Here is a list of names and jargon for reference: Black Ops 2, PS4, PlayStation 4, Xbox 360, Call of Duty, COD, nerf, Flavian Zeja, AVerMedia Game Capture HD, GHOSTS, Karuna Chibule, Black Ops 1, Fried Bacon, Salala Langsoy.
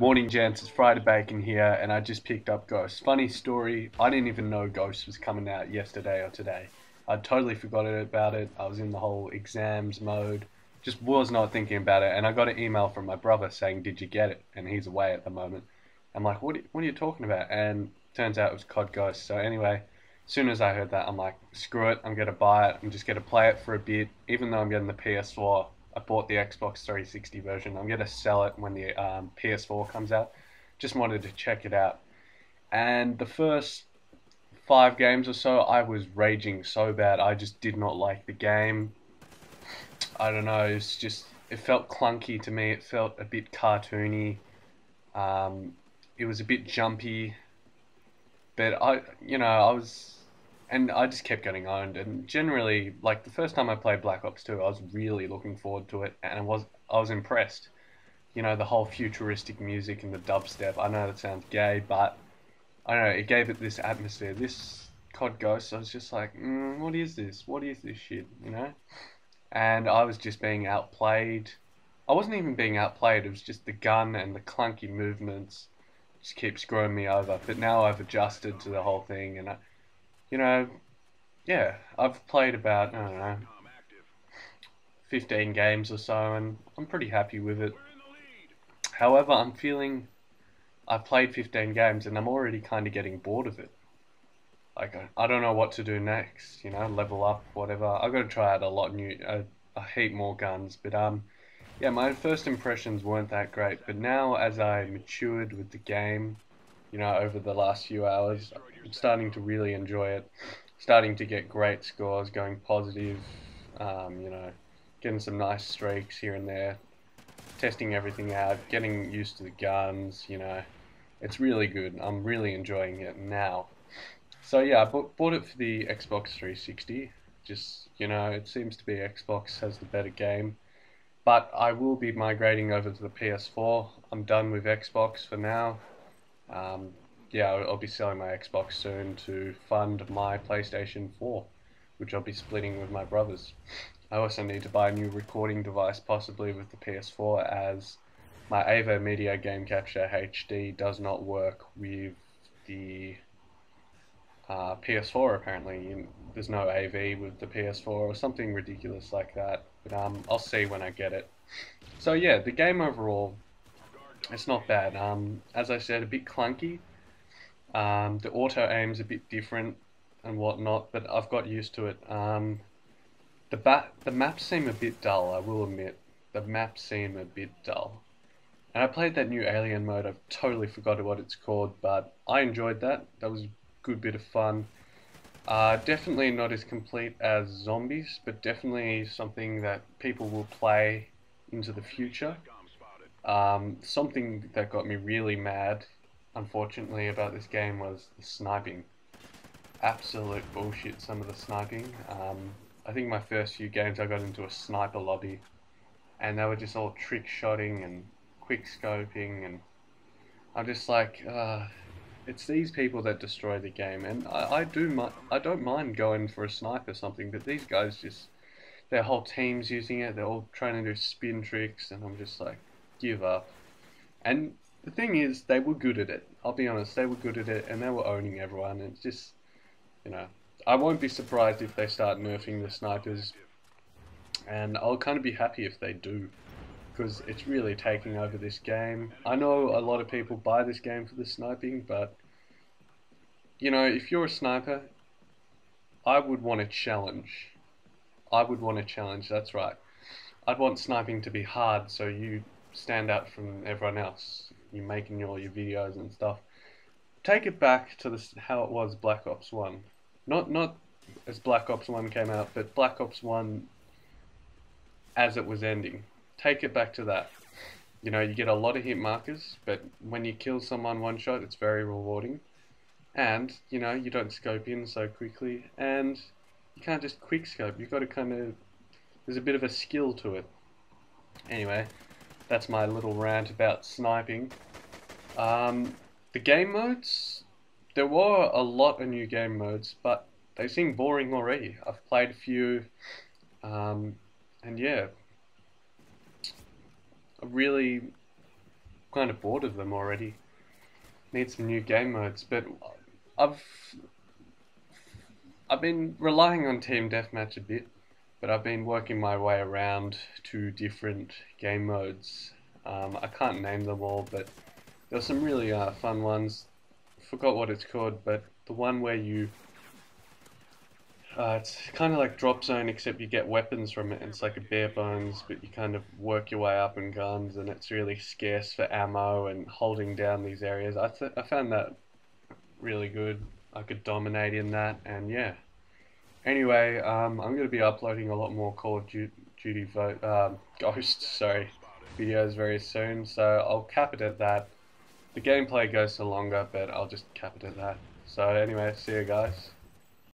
Morning gents, it's Fried Bacon here, and I just picked up Ghost. Funny story, I didn't even know Ghost was coming out yesterday or today. I totally forgot about it. I was in the whole exams mode, just was not thinking about it, and I got an email from my brother saying, did you get it? And he's away at the moment. I'm like, what are you talking about? And turns out it was COD Ghost. So anyway, as soon as I heard that, I'm like, screw it, I'm going to buy it, I'm just going to play it for a bit. Even though I'm getting the PS4, I bought the Xbox 360 version. I'm going to sell it when the PS4 comes out. Just wanted to check it out. And the first 5 games or so, I was raging so bad. I just did not like the game. I don't know, it's just, it felt clunky to me. It felt a bit cartoony. It was a bit jumpy. But I just kept getting owned, and generally, like the first time I played Black Ops 2, I was really looking forward to it, and I was impressed. You know, the whole futuristic music and the dubstep, I know that sounds gay, but I don't know, it gave it this atmosphere. This COD Ghost, I was just like, what is this? What is this shit, you know? And I was just being outplayed. I wasn't even being outplayed, it was just the gun and the clunky movements just keep screwing me over. But now I've adjusted to the whole thing, and I've played about, I don't know, 15 games or so, and I'm pretty happy with it. However, I'm feeling, I've played 15 games, and I'm already kind of getting bored of it. Like, I don't know what to do next, you know, level up, whatever. I've got to try out a heap more guns, but yeah, my first impressions weren't that great, but now as I matured with the game, you know, over the last few hours, I'm starting to really enjoy it, starting to get great scores, going positive, you know, getting some nice streaks here and there, testing everything out, getting used to the guns, you know, it's really good. I'm really enjoying it now. So yeah, I bought it for the Xbox 360, just, you know, it seems to be Xbox has the better game, but I will be migrating over to the PS4. I'm done with Xbox for now. Yeah, I'll be selling my Xbox soon to fund my PlayStation 4, which I'll be splitting with my brothers. I also need to buy a new recording device, possibly with the PS4, as my AVerMedia Game Capture HD does not work with the PS4, apparently. There's no AV with the PS4 or something ridiculous like that, but I'll see when I get it. So yeah, the game overall, it's not bad. As I said, a bit clunky. The auto aim's a bit different and whatnot, but I've got used to it. The maps seem a bit dull, I will admit. The maps seem a bit dull. And I played that new alien mode, I've totally forgotten what it's called, but I enjoyed that. That was a good bit of fun. Definitely not as complete as Zombies, but definitely something that people will play into the future. Something that got me really mad, unfortunately, about this game was the sniping. Absolute bullshit, some of the sniping. I think my first few games I got into a sniper lobby, and they were just all trick-shotting and quick-scoping, and I'm just like, it's these people that destroy the game, and I don't mind going for a snipe or something, but these guys just, their whole team's using it, they're all trying to do spin tricks, and I'm just like, give up. And the thing is, they were good at it. I'll be honest, they were good at it, and they were owning everyone. It's just, you know, I won't be surprised if they start nerfing the snipers, and I'll kind of be happy if they do, because it's really taking over this game. I know a lot of people buy this game for the sniping, but you know, if you're a sniper, I would want a challenge. I would want a challenge, that's right. I'd want sniping to be hard, so you stand out from everyone else. You're making all your videos and stuff. Take it back to how it was Black Ops 1. Not as Black Ops 1 came out, but Black Ops 1 as it was ending. Take it back to that. You know, you get a lot of hit markers, but when you kill someone one shot, it's very rewarding. And, you know, you don't scope in so quickly, and you can't just quick scope. You've got to kind of, there's a bit of a skill to it. Anyway, that's my little rant about sniping. The game modes, there were a lot of new game modes, but they seem boring already. I've played a few, and yeah, really, kind of bored of them already. Need some new game modes, but I've been relying on Team Deathmatch a bit, but I've been working my way around to different game modes. I can't name them all, but there's some really fun ones. Forgot what it's called, but the one where you it's kind of like Drop Zone, except you get weapons from it, and it's like a bare bones, but you kind of work your way up in guns, and it's really scarce for ammo and holding down these areas. I found that really good. I could dominate in that, and yeah. Anyway, I'm going to be uploading a lot more Call of Duty Ghost videos very soon, so I'll cap it at that. The gameplay goes for longer, but I'll just cap it at that. So anyway, see you guys.